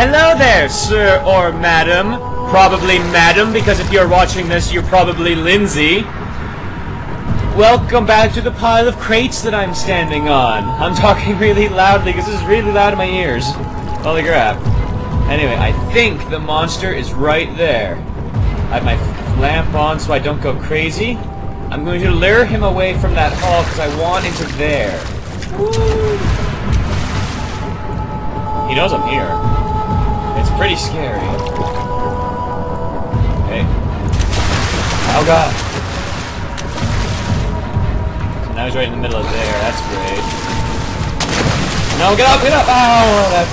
Hello there, sir or madam. Probably madam, because if you're watching this, you're probably Lindsay. Welcome back to the pile of crates that I'm standing on. I'm talking really loudly because this is really loud in my ears. Holy crap. Anyway, I think the monster is right there. I have my lamp on so I don't go crazy. I'm going to lure him away from that hall because I want into there. Woo. He knows I'm here. It's pretty scary. Okay. Oh god. So now he's right in the middle of there. That's great. No, get up, get up! Ow, that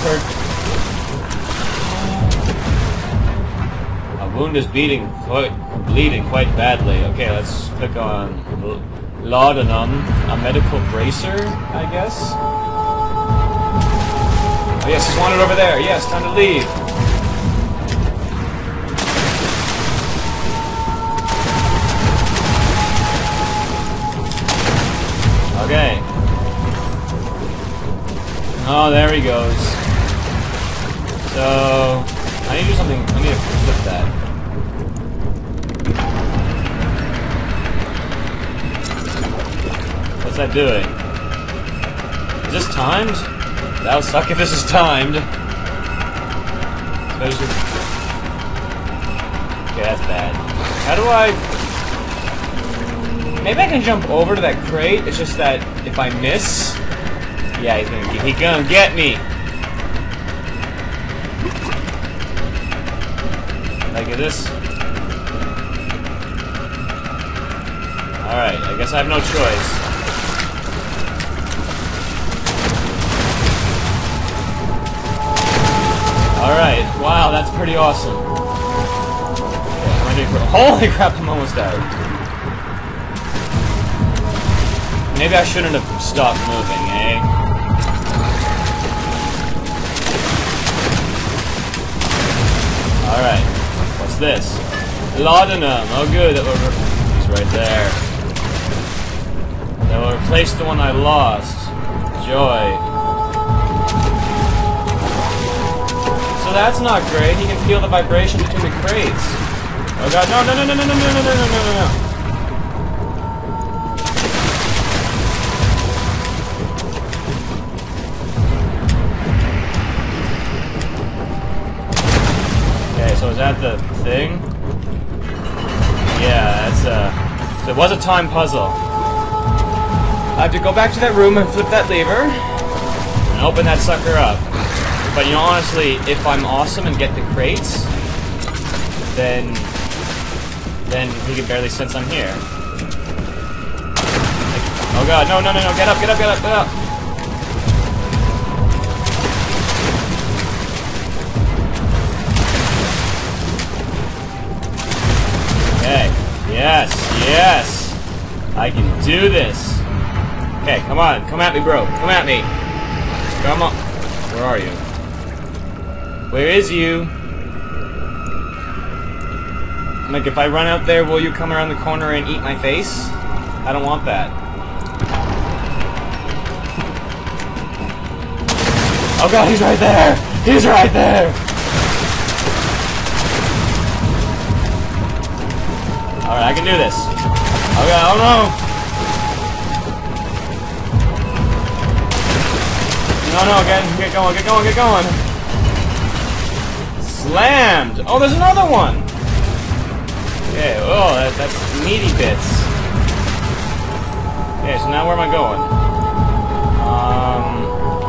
hurt. My wound is bleeding quite badly. Okay, let's click on Laudanum, a medical bracer, I guess. Oh yes, he's wanted over there. Yes, time to leave. Okay. Oh, there he goes. So I need to do something. I need to flip that. What's that doing? Is this timed? That would suck if this is timed. Okay, that's bad. How do I... Maybe I can jump over to that crate, it's just that if I miss... Yeah, he's gonna get me! Can I get this? Alright, I guess I have no choice. Alright, wow, that's pretty awesome. Okay, holy crap, I'm almost out. Maybe I shouldn't have stopped moving, eh? Alright, what's this? Laudanum, oh good, that he's right there. That will replace the one I lost. Joy. So that's not great. He can feel the vibration between the crates. Oh god, no, no, no, no, no, no, no, no, no, no, no, no. Okay, so is that the thing? Yeah, that's so it was a time puzzle. I have to go back to that room and flip that lever and open that sucker up. But you know, honestly, if I'm awesome and get the crates, then he can barely sense I'm here. Like, oh god, no, no, no, no, get up, get up, get up, get up! Okay, yes, yes! I can do this! Okay, come on, come at me, bro, come at me! Come on, where are you? Where is you? Like, if I run out there, will you come around the corner and eat my face? I don't want that. Oh god, he's right there! He's right there! Alright, I can do this. Oh god, oh no! No, no, get going, get going, get going! Slammed! Oh, there's another one! Okay, oh, that's meaty bits. Okay, so now where am I going?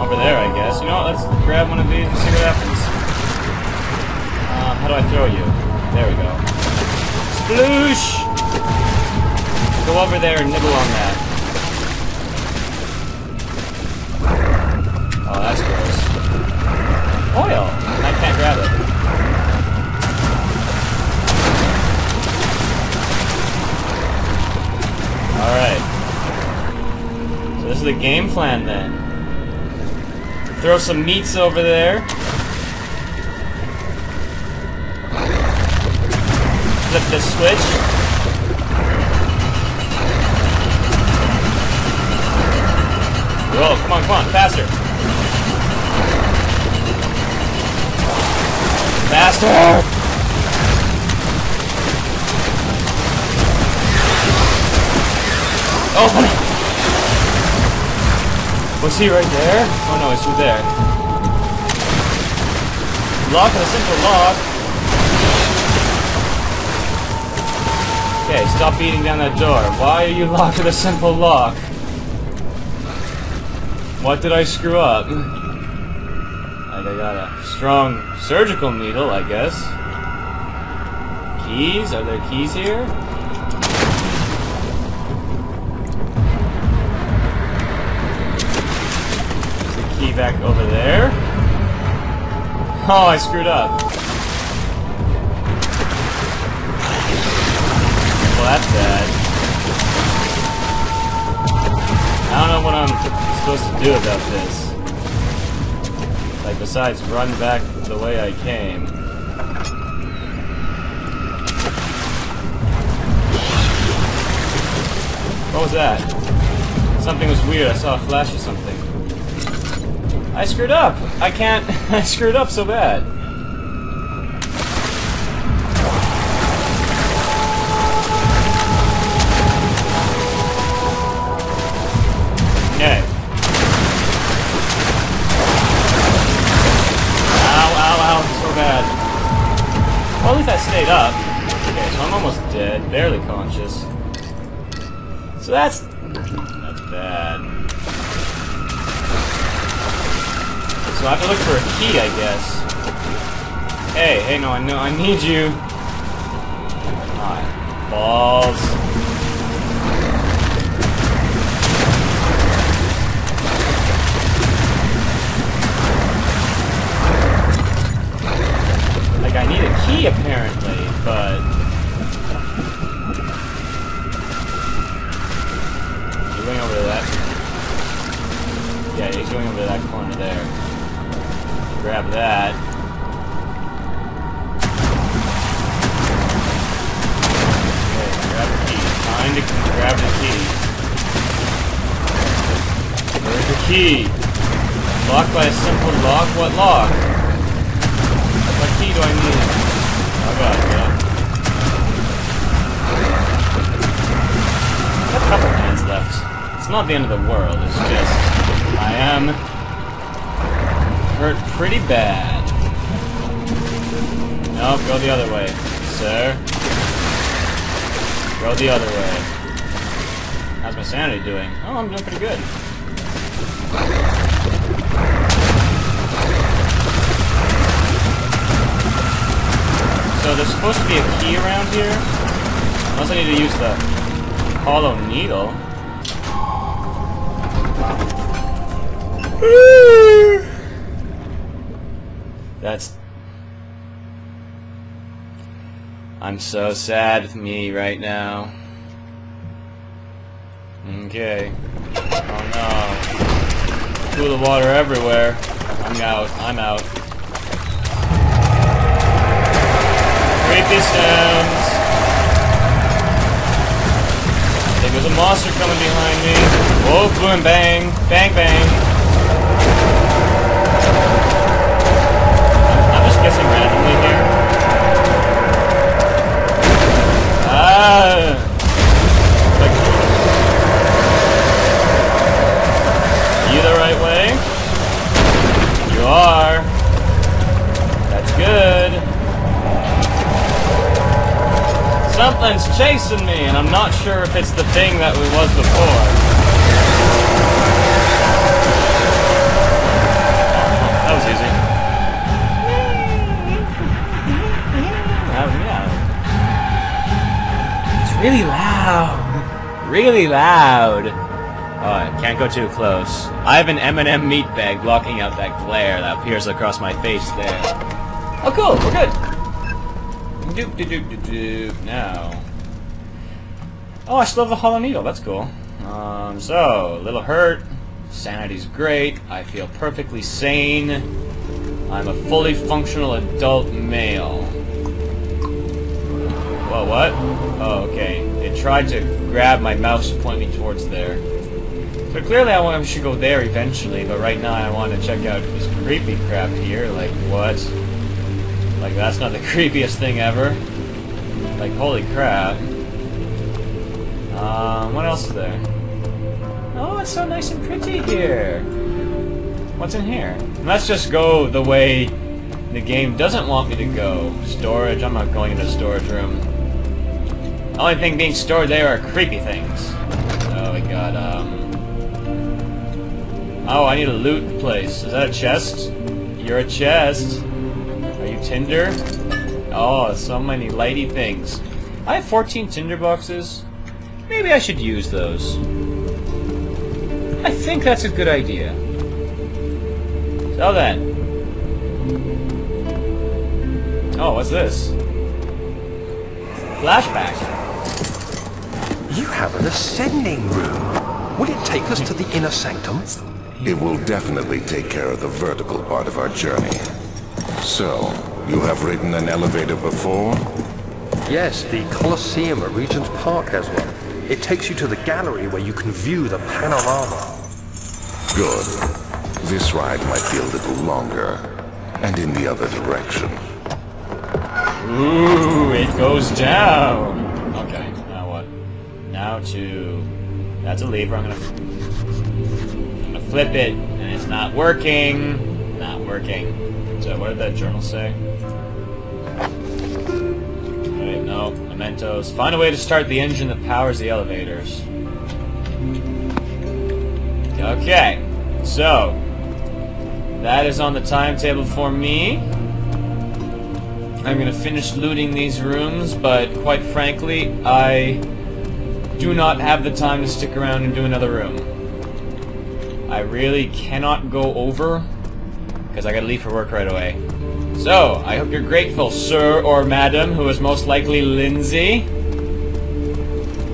Over there, I guess. You know what, let's grab one of these and see what happens. How do I throw you? There we go. Sploosh! Go over there and nibble on that. Oh, that's gross. Oil! I can't grab it. Alright. So this is the game plan then. Throw some meats over there. Flip the switch. Whoa, come on, come on, faster. Monster! Open it! Was he right there? Oh no, he's through there. Lock on a simple lock. Okay, stop beating down that door. Why are you locking a simple lock? What did I screw up? I got a strong surgical needle, I guess. Keys? Are there keys here? Key back over there. Oh, I screwed up. Well, that's bad. I don't know what I'm supposed to do about this. Like, besides run back the way I came. What was that? Something was weird. I saw a flash or something. I screwed up! I can't... I screwed up so bad. Okay. Ow, ow, ow, so bad. Well, at least I stayed up. Okay, so I'm almost dead, barely conscious. So that's... that's bad. So I have to look for a key, I guess. Hey, hey, no, I know, I need you. Alright, balls. Like, I need a key, apparently, but... He's going over to that. Yeah, he's going over to that corner there. Grab that. Okay, grab the key. Find a key. Grab the key. Where's the key? Locked by a simple lock? What lock? What key do I need? Oh god, yeah. Got a couple hands left. It's not the end of the world, it's just I am hurt pretty bad. No, go the other way, sir. Go the other way. How's my sanity doing? Oh, I'm doing pretty good. So there's supposed to be a key around here. Unless I need to use the hollow needle. That's... I'm so sad with me right now. Okay. Oh no. Cool the water everywhere. I'm out. I'm out. Creepy sounds. I think there's a monster coming behind me. Whoa, boom, bang. Bang, bang. Guessing randomly here. Ah! Are you the right way? You are. That's good. Something's chasing me, and I'm not sure if it's the thing that it was before. That was easy. Really loud. Really loud. Oh, can't go too close. I have an M&M meat bag blocking out that glare that appears across my face there. Oh, cool. We're good. Doop, doop, doop, doop, doop. Now. Oh, I still have the hollow needle. That's cool. So, a little hurt. Sanity's great. I feel perfectly sane. I'm a fully functional adult male. Whoa, what? Oh, okay. It tried to grab my mouse to point me towards there. So clearly I should go there eventually, but right now I want to check out this creepy crap here. Like, what? Like, that's not the creepiest thing ever. Like, holy crap. What else is there? Oh, it's so nice and pretty here. What's in here? Let's just go the way the game doesn't want me to go. Storage. I'm not going into the storage room. The only thing being stored there are creepy things. Oh, we got, oh, I need a loot place. Is that a chest? You're a chest. Are you tinder? Oh, so many lighty things. I have 14 tinder boxes. Maybe I should use those. I think that's a good idea. So then. Oh, what's this? Flashback. You have an ascending room. Will it take us to the inner sanctum? It will definitely take care of the vertical part of our journey. So, you have ridden an elevator before? Yes, the Colosseum at Regent's Park has one. It takes you to the gallery where you can view the panorama. Good. This ride might be a little longer, and in the other direction. Ooh, it goes down! Okay, now what? Now to... That's a lever, I'm gonna flip it, and it's not working! Not working. So what did that journal say? Wait, no. Mementos. Find a way to start the engine that powers the elevators. Okay, so that is on the timetable for me. I'm gonna finish looting these rooms, but quite frankly, I do not have the time to stick around and do another room. I really cannot go over, because I gotta leave for work right away. So, I hope you're grateful, sir or madam, who is most likely Lindsay.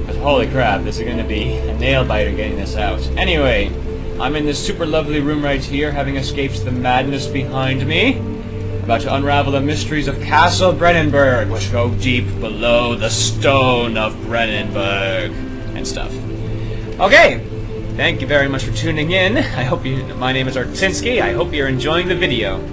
But holy crap, this is gonna be a nail-biter getting this out. Anyway, I'm in this super lovely room right here, having escaped the madness behind me. About to unravel the mysteries of Castle Brennenburg, which go deep below the stone of Brennenburg. And stuff. Okay! Thank you very much for tuning in. I hope you... My name is Artinski. I hope you're enjoying the video.